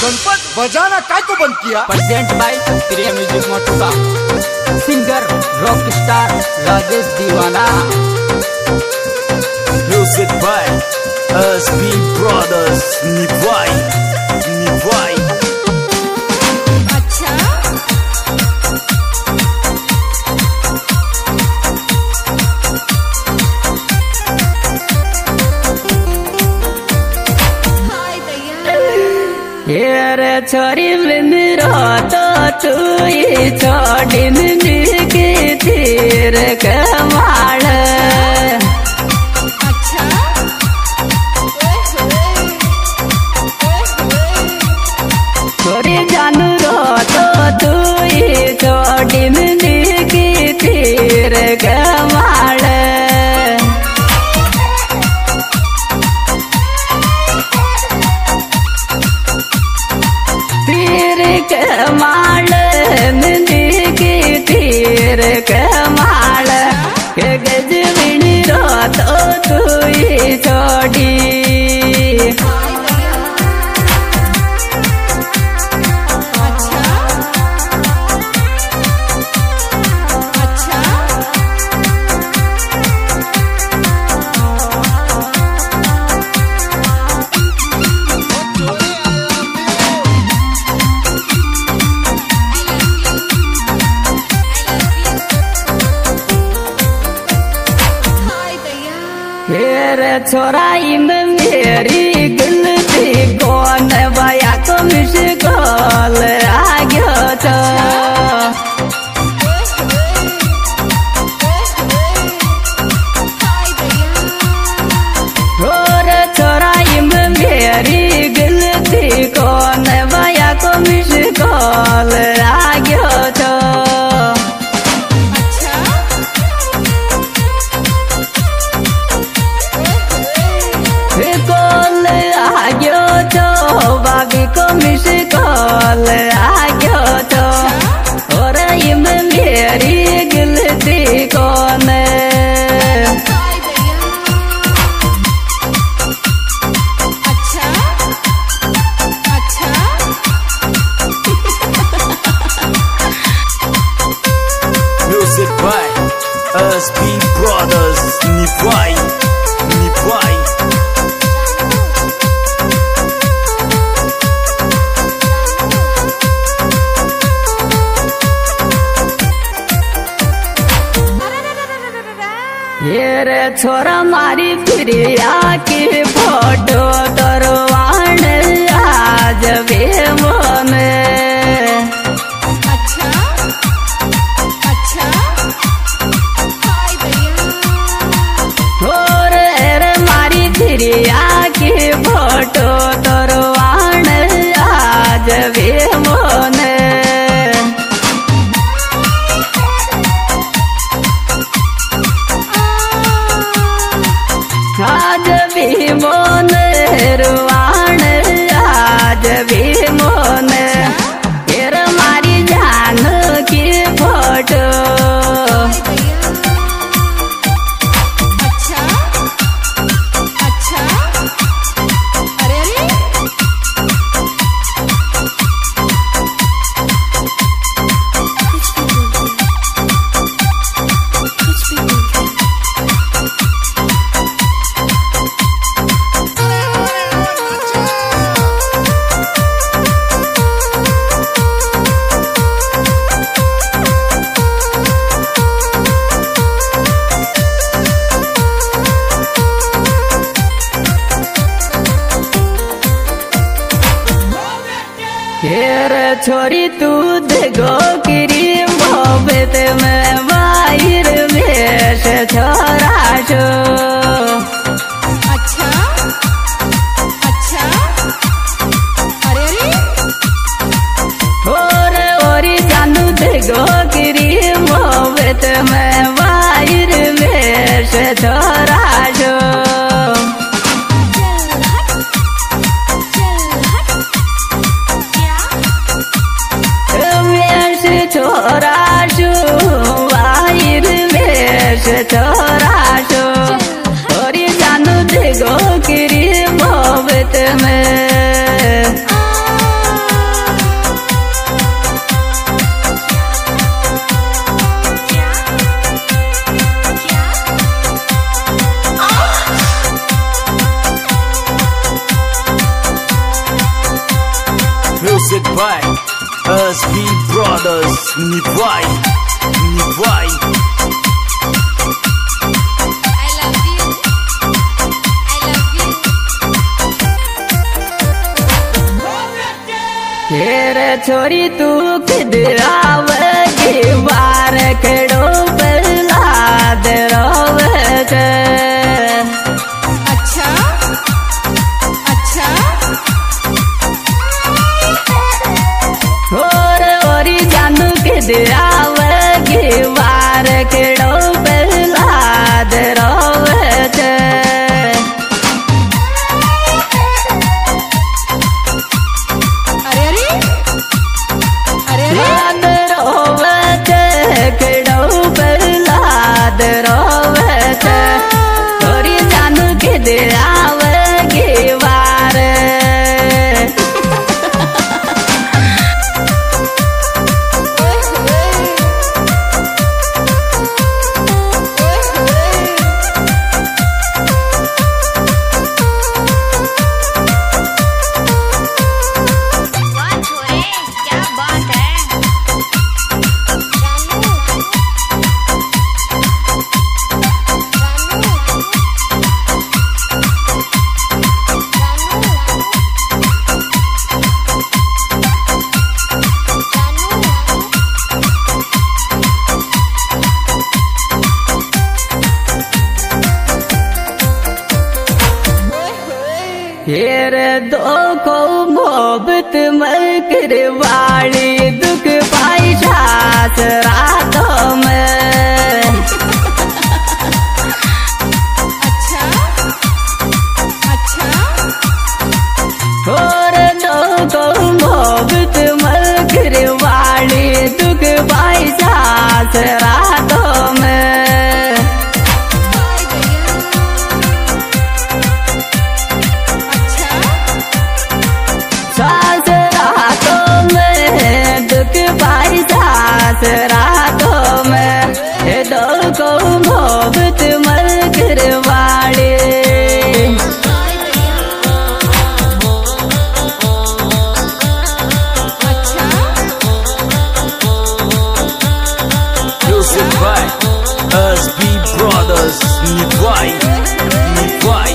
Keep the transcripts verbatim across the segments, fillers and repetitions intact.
गणपत बजाना काय को बंद किया। प्रेजेंट बाय प्रिया म्यूजिक मोटोबा, singer rock star Rajesh Deewana, music by SB brothers Niwai Niwai. अच्छा रे छोरी बिंद तो तू छोड़न के तीर कमाल। छोरी जानू रो तो तू छोड़न के तीर कमाल। कमाल के तीर कमाल गजबिन रो तो तू छोड़ी। छोरा इन मेरी गलती कौन बया को मिसकॉल आ गया था। छोरा इन मेरी गलती कौन बया को मिसकॉल आ गया था। को मिस कॉल आ गया तो और मेरी गलती कौन। अच्छा अच्छा music by SB brothers Niwai Niwai. ये छोरा मारी प्रिया के फोटो दरवान आज भी मन। अच्छा अच्छा छोरे रे मारी प्रिया के फोटो दरवान आज भी मन। आज भी मोन रुवाण आज भी मोन तेरा मारी जान की फोटो। अच्छा अच्छा अरे रे छोरी तू देखो किरी मोहब्बत में वायर में से छोरा जो। अच्छा अच्छा अरे रे और और जानू देखो किरी मोहब्बत में वायर में से छोरा जो। छोरा शो वायर में से छोरा शो और जानू देखो किरी मोहब्बत में। music by us be brothers. Nivai, Nivai. I love you, I love you. तेरे छोरी तू किधरावगी बार खड़ो बला दरोवगे। आवगी वार केड़ो बेला देरो वेचे अरे अरे अरे देरो वेचे केड़ो बेला देरो वेचे थोड़ी जानू के देर आवगी वार तेरे दो को मोहब्बत मकर वाली दुख पाई सात रातों में। अच्छा अच्छा तेरे दो को मोहब्बत मकर वाली दुख पाई सात रातों में। रातों में दो को मोहब्बत मकर वाली us be brothers Nivai, Nivai.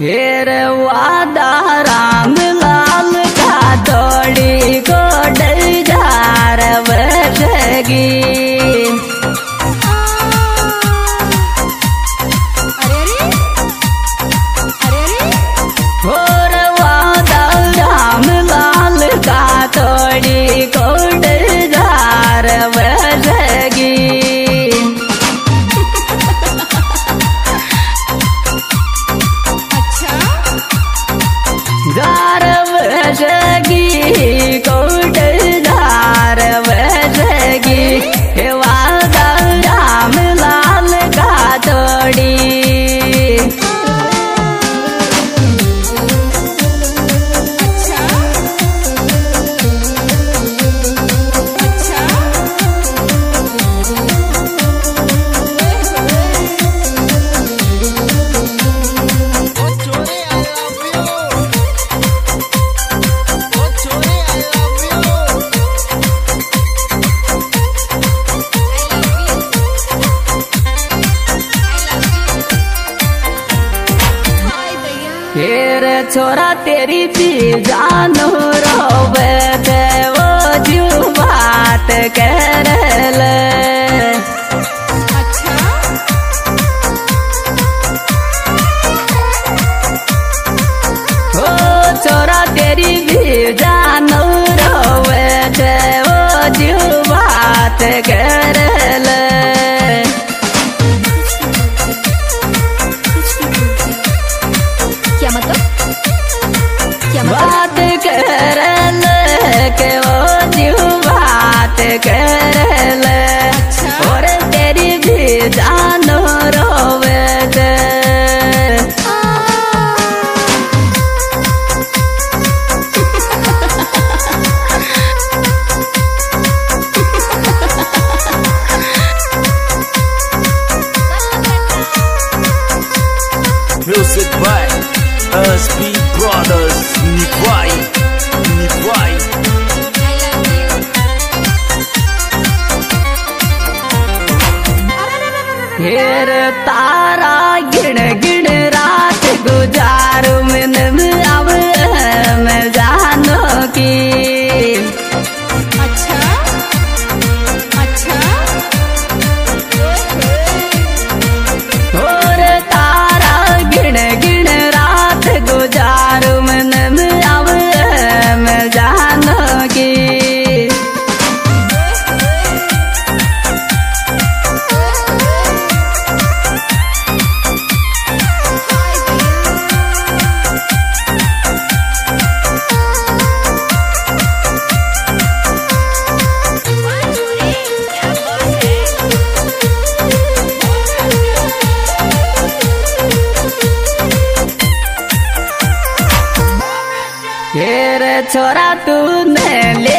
तेरे वादा राम लाल का दौड़ी को डल जार बरसेगी। अरे अरे अरे अरे तेरे वादा राम लाल का दौड़ी को डल जार बरसेगी। जागी कोट धार बजगी वादा राम लाल का तोड़ी। अच्छा अच्छा तेरे छोरा तेरी भी जानू रोवे थे वो जो बात कर ले। अच्छा ओ छोरा तेरी भी जानू रोवे थे वो जो बात कर ले। बात कर के वो जीव बात कर ले और तेरी भी जानो रोवे दे। Music by Us Be Brothers Nipai Nipai घेर तारा गिण गिण रात गुजारू में अब मैं जानो की अच्छा अच्छा और तारा गिण गिण रात गुजारू में अब मैं जानो की छोरा तूने ले